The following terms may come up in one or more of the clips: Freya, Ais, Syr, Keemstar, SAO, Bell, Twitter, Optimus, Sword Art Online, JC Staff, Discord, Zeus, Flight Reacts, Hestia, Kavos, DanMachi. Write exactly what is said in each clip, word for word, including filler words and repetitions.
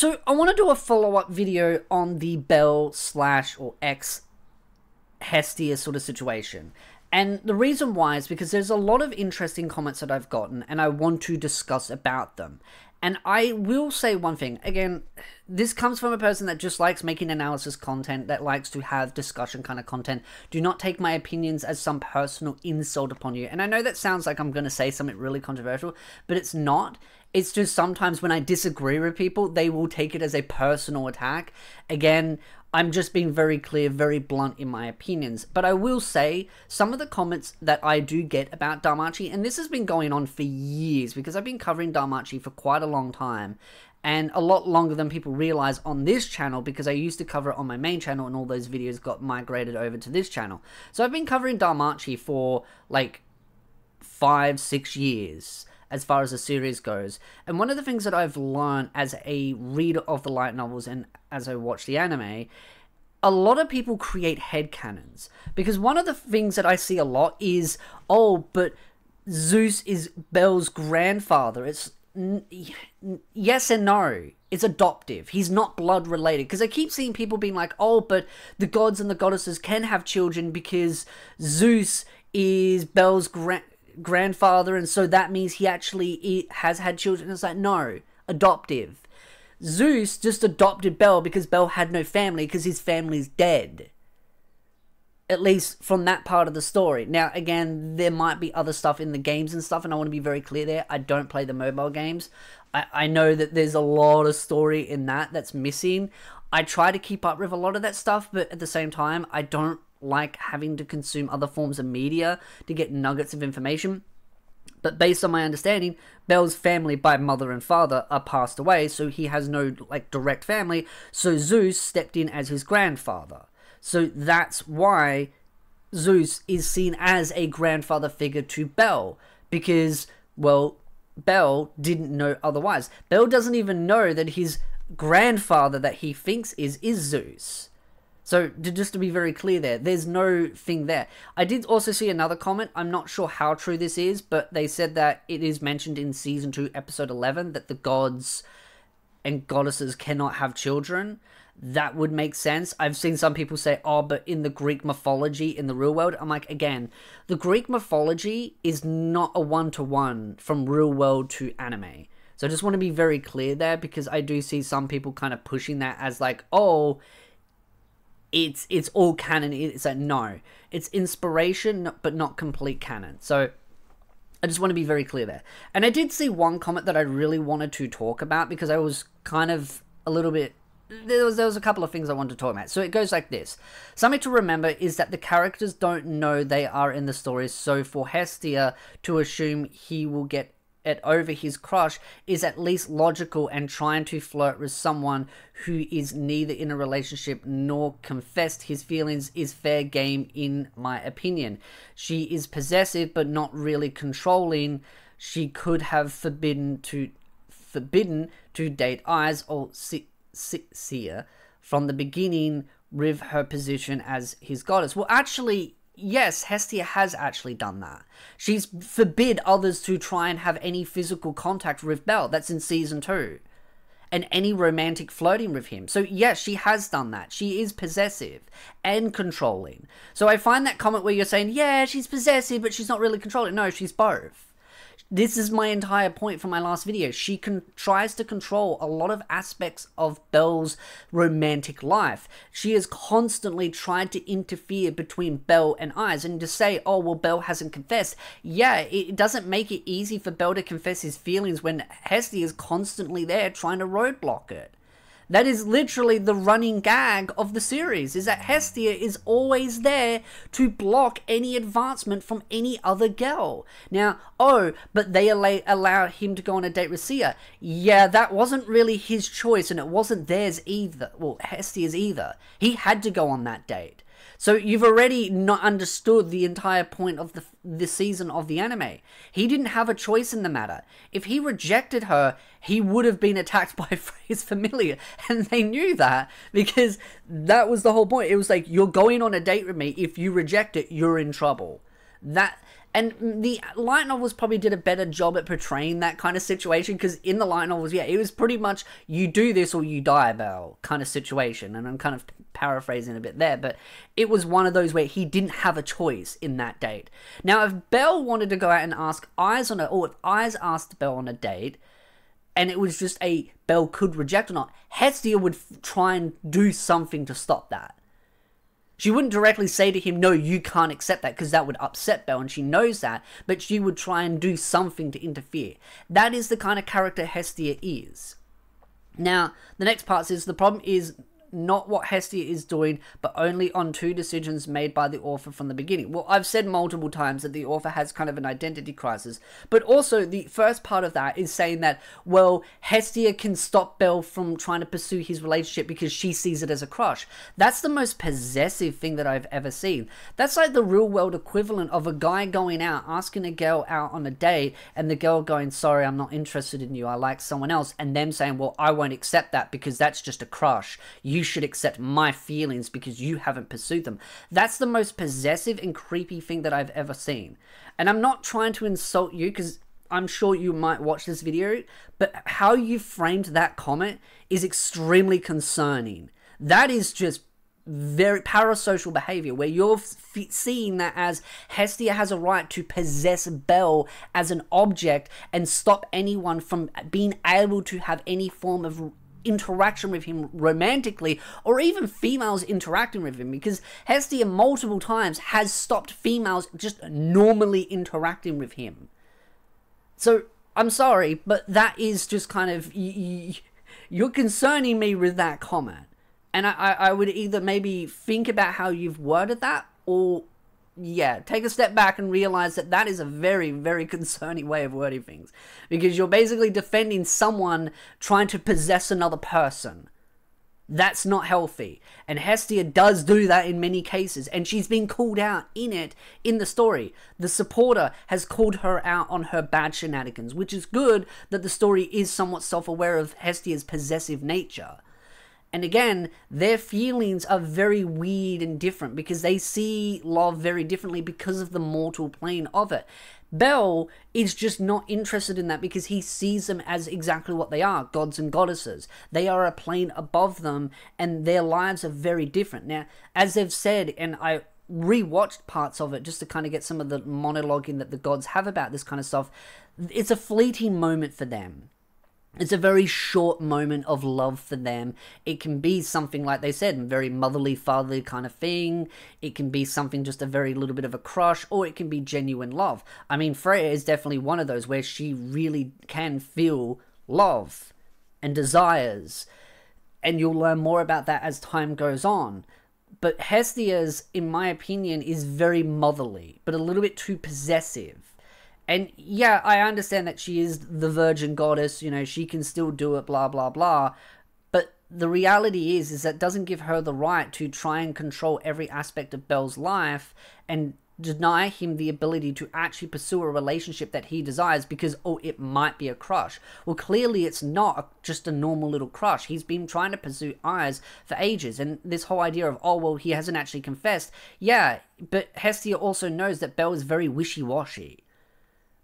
So I want to do a follow-up video on the Bell slash or X Hestia sort of situation. And the reason why is because there's a lot of interesting comments that I've gotten and I want to discuss about them. And I will say one thing, again, this comes from a person that just likes making analysis content, that likes to have discussion kind of content. Do not take my opinions as some personal insult upon you. And I know that sounds like I'm going to say something really controversial, but it's not. It's just sometimes when I disagree with people, they will take it as a personal attack. Again, I'm just being very clear, very blunt in my opinions. But I will say some of the comments that I do get about DanMachi, and this has been going on for years because I've been covering DanMachi for quite a long time, and a lot longer than people realize on this channel, because I used to cover it on my main channel and all those videos got migrated over to this channel. So I've been covering DanMachi for like five, six years as far as the series goes. And one of the things that I've learned as a reader of the light novels and as I watch the anime, a lot of people create headcanons. Because one of the things that I see a lot is, oh, but Zeus is Bell's grandfather. It's yes and no. It's adoptive. He's not blood related. Because I keep seeing people being like, oh, but the gods and the goddesses can have children because Zeus is Bell's grand... grandfather, and so that means he actually has had children. It's like, no, adoptive. Zeus just adopted Bell because Bell had no family, because his family's dead, at least from that part of the story. Now again, there might be other stuff in the games and stuff, and I want to be very clear there, I don't play the mobile games. I, I know that there's a lot of story in that that's missing. I try to keep up with a lot of that stuff, but at the same time, I don't like having to consume other forms of media to get nuggets of information. But based on my understanding, Bell's family by mother and father are passed away, so he has no like direct family, so Zeus stepped in as his grandfather. So that's why Zeus is seen as a grandfather figure to Bell, because, well, Bell didn't know otherwise. Bell doesn't even know that his grandfather that he thinks is is Zeus. So just to be very clear there, there's no thing there. I did also see another comment, I'm not sure how true this is, but they said that it is mentioned in Season two, Episode eleven, that the gods and goddesses cannot have children. That would make sense. I've seen some people say, oh, but in the Greek mythology, in the real world, I'm like, again, the Greek mythology is not a one-to-one from real world to anime. So I just want to be very clear there, because I do see some people kind of pushing that as like, oh, It's it's all canon. It's like, no, it's inspiration, but not complete canon. So I just want to be very clear there. And I did see one comment that I really wanted to talk about, because I was kind of a little bit... There was, there was a couple of things I wanted to talk about. So it goes like this. Something to remember is that the characters don't know they are in the story. So for Hestia to assume he will get it over his crush is at least logical, and trying to flirt with someone who is neither in a relationship nor confessed his feelings is fair game, in my opinion. She is possessive but not really controlling. She could have forbidden to forbidden to date Ais or Syr from the beginning with her position as his goddess. Well, actually, yes, Hestia has actually done that. She's forbid others to try and have any physical contact with Bell. That's in Season two. And any romantic flirting with him. So yes, she has done that. She is possessive and controlling. So I find that comment where you're saying, yeah, she's possessive, but she's not really controlling. No, she's both. This is my entire point from my last video. She con tries to control a lot of aspects of Bell's romantic life. She has constantly tried to interfere between Bell and Ais, and to say, oh, well, Bell hasn't confessed. Yeah, it doesn't make it easy for Bell to confess his feelings when Hestia is constantly there trying to roadblock it. That is literally the running gag of the series, is that Hestia is always there to block any advancement from any other girl. Now, oh, but they allow, allow him to go on a date with Syr. Yeah, that wasn't really his choice, and it wasn't theirs either. Well, Hestia's either. He had to go on that date. So you've already not understood the entire point of the, the season of the anime. He didn't have a choice in the matter. If he rejected her, he would have been attacked by Freya's familiar, and they knew that, because that was the whole point. It was like, you're going on a date with me. If you reject it, you're in trouble. That And the light novels probably did a better job at portraying that kind of situation, because in the light novels, yeah, it was pretty much you do this or you die, Bell, kind of situation. And I'm kind of paraphrasing a bit there, but it was one of those where he didn't have a choice in that date. Now, if Bell wanted to go out and ask Ais on a, or if Ais asked Bell on a date, and it was just a Bell could reject or not, Hestia would try and do something to stop that. She wouldn't directly say to him, no, you can't accept that, because that would upset Bell, and she knows that, but she would try and do something to interfere. That is the kind of character Hestia is. Now, the next part is, the problem is not what Hestia is doing, but only on two decisions made by the author from the beginning. Well, I've said multiple times that the author has kind of an identity crisis, but also the first part of that is saying that, well, Hestia can stop Bell from trying to pursue his relationship because she sees it as a crush. That's the most possessive thing that I've ever seen. That's like the real world equivalent of a guy going out, asking a girl out on a date, and the girl going, sorry, I'm not interested in you, I like someone else, and them saying, well, I won't accept that because that's just a crush. You You should accept my feelings because you haven't pursued them. That's the most possessive and creepy thing that I've ever seen. And I'm not trying to insult you, because I'm sure you might watch this video, but how you framed that comment is extremely concerning. That is just very parasocial behavior, where you're seeing that as Hestia has a right to possess Bell as an object and stop anyone from being able to have any form of interaction with him romantically, or even females interacting with him, because Hestia multiple times has stopped females just normally interacting with him. So I'm sorry, but that is just kind of, you're concerning me with that comment, and I, I would either maybe think about how you've worded that, or yeah, take a step back and realize that that is a very, very concerning way of wording things, because you're basically defending someone trying to possess another person. That's not healthy, and Hestia does do that in many cases, and she's been called out in it in the story. The supporter has called her out on her bad shenanigans, which is good that the story is somewhat self-aware of Hestia's possessive nature. And again, their feelings are very weird and different, because they see love very differently because of the mortal plane of it. Bell is just not interested in that, because he sees them as exactly what they are, gods and goddesses. They are a plane above them, and their lives are very different. Now, as they've said, and I rewatched parts of it just to kind of get some of the monologuing that the gods have about this kind of stuff, it's a fleeting moment for them. It's a very short moment of love for them. It can be something, like they said, very motherly, fatherly kind of thing. It can be something, just a very little bit of a crush, or it can be genuine love. I mean, Freya is definitely one of those where she really can feel love and desires. And you'll learn more about that as time goes on. But Hestia's, in my opinion, is very motherly, but a little bit too possessive. And yeah, I understand that she is the virgin goddess, you know, she can still do it, blah, blah, blah. But the reality is, is that doesn't give her the right to try and control every aspect of Bell's life and deny him the ability to actually pursue a relationship that he desires because, oh, it might be a crush. Well, clearly it's not a, just a normal little crush. He's been trying to pursue Ais for ages. And this whole idea of, oh, well, he hasn't actually confessed. Yeah, but Hestia also knows that Bell is very wishy-washy.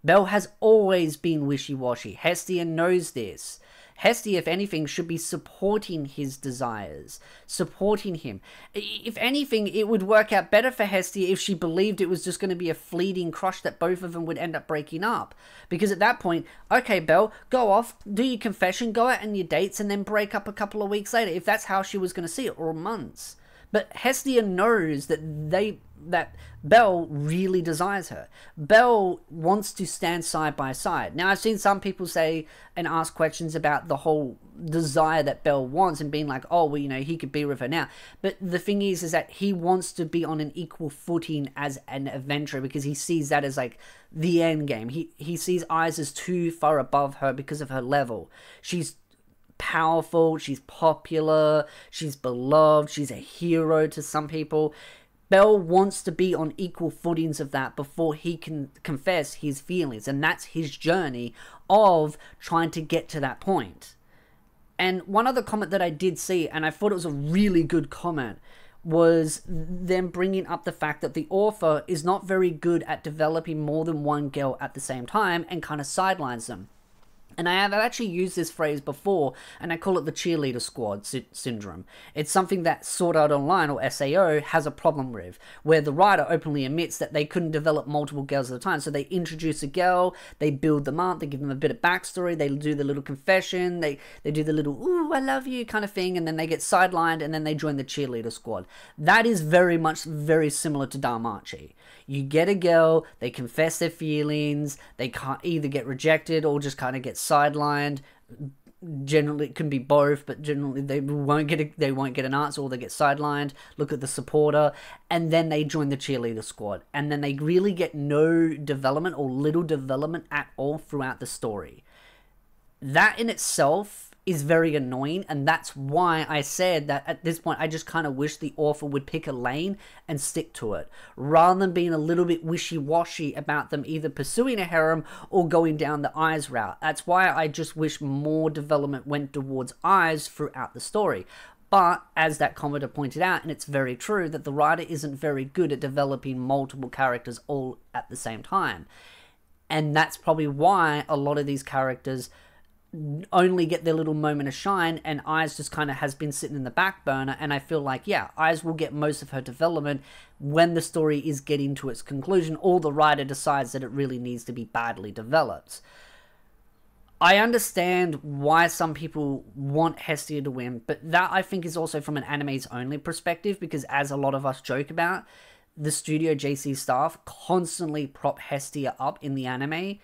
Bell has always been wishy-washy. Hestia knows this. Hestia, if anything, should be supporting his desires, supporting him. If anything, it would work out better for Hestia if she believed it was just going to be a fleeting crush that both of them would end up breaking up. Because at that point, okay, Bell, go off, do your confession, go out on your dates, and then break up a couple of weeks later, if that's how she was going to see it, or months. But Hestia knows that they that Bell really desires her. Bell wants to stand side by side. Now, I've seen some people say and ask questions about the whole desire that Bell wants and being like, oh, well, you know, he could be with her now. But the thing is, is that he wants to be on an equal footing as an adventurer, because he sees that as like the end game. He, he sees Ais as too far above her because of her level. She's powerful, she's popular, she's beloved, she's a hero to some people. Bell wants to be on equal footings of that before he can confess his feelings, and that's his journey of trying to get to that point. And one other comment that I did see, and I thought it was a really good comment, was them bringing up the fact that the author is not very good at developing more than one girl at the same time and kind of sidelines them. And I have actually used this phrase before, and I call it the cheerleader squad sy- syndrome. It's something that Sword Art Online, or S A O, has a problem with, where the writer openly admits that they couldn't develop multiple girls at a time. So they introduce a girl, they build them up, they give them a bit of backstory, they do the little confession, they, they do the little, ooh, I love you kind of thing, and then they get sidelined, and then they join the cheerleader squad. That is very much very similar to DanMachi. You get a girl, they confess their feelings, they can't either get rejected or just kind of get sidelined. Generally, it can be both, but generally they won't get a, they won't get an answer, or they get sidelined. Look at the supporter, and then they join the cheerleader squad, and then they really get no development or little development at all throughout the story. That in itself is very annoying, and that's why I said that at this point I just kind of wish the author would pick a lane and stick to it, rather than being a little bit wishy-washy about them either pursuing a harem or going down the Ais route. That's why I just wish more development went towards Ais throughout the story. But, as that commenter pointed out, and it's very true, that the writer isn't very good at developing multiple characters all at the same time. And that's probably why a lot of these characters only get their little moment of shine, and Ais just kind of has been sitting in the back burner. And I feel like, yeah, Ais will get most of her development when the story is getting to its conclusion, or the writer decides that it really needs to be badly developed. I understand why some people want Hestia to win, but that I think is also from an anime's only perspective, because as a lot of us joke about, the studio J C Staff constantly prop Hestia up in the anime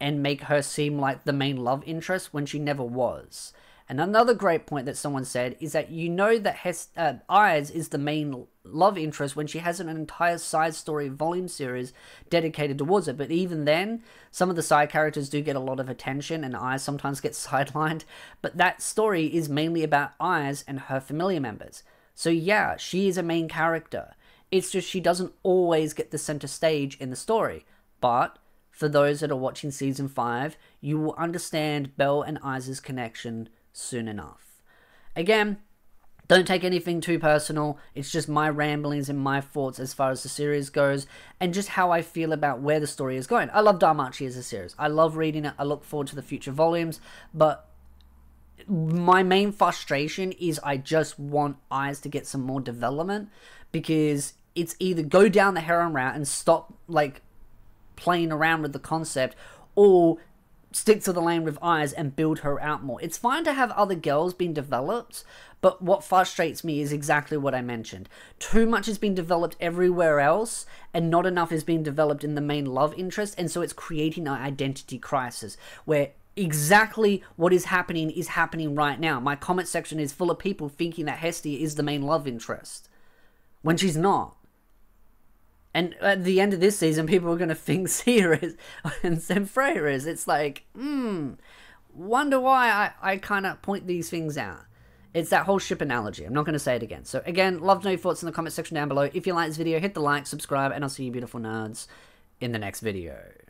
and make her seem like the main love interest when she never was. And another great point that someone said is that you know that Hes uh, Ais is the main love interest when she has an entire side story volume series dedicated towards it. But even then, some of the side characters do get a lot of attention, and Ais sometimes gets sidelined. But that story is mainly about Ais and her familiar members. So yeah, she is a main character. It's just she doesn't always get the center stage in the story. But for those that are watching Season five, you will understand Bell and Ais's connection soon enough. Again, don't take anything too personal. It's just my ramblings and my thoughts as far as the series goes, and just how I feel about where the story is going. I love DanMachi as a series. I love reading it. I look forward to the future volumes, but my main frustration is I just want Ais to get some more development, because it's either go down the harem route and stop, like, playing around with the concept, or stick to the lane with Ais and build her out more. It's fine to have other girls being developed, but what frustrates me is exactly what I mentioned. Too much has been developed everywhere else, and not enough is being developed in the main love interest, and so it's creating an identity crisis, where exactly what is happening is happening right now. My comment section is full of people thinking that Hestia is the main love interest, when she's not. And at the end of this season, people are going to think Syr is and then Freya is. It's like, hmm, wonder why I, I kind of point these things out. It's that whole ship analogy. I'm not going to say it again. So again, love to know your thoughts in the comment section down below. If you like this video, hit the like, subscribe, and I'll see you beautiful nerds in the next video.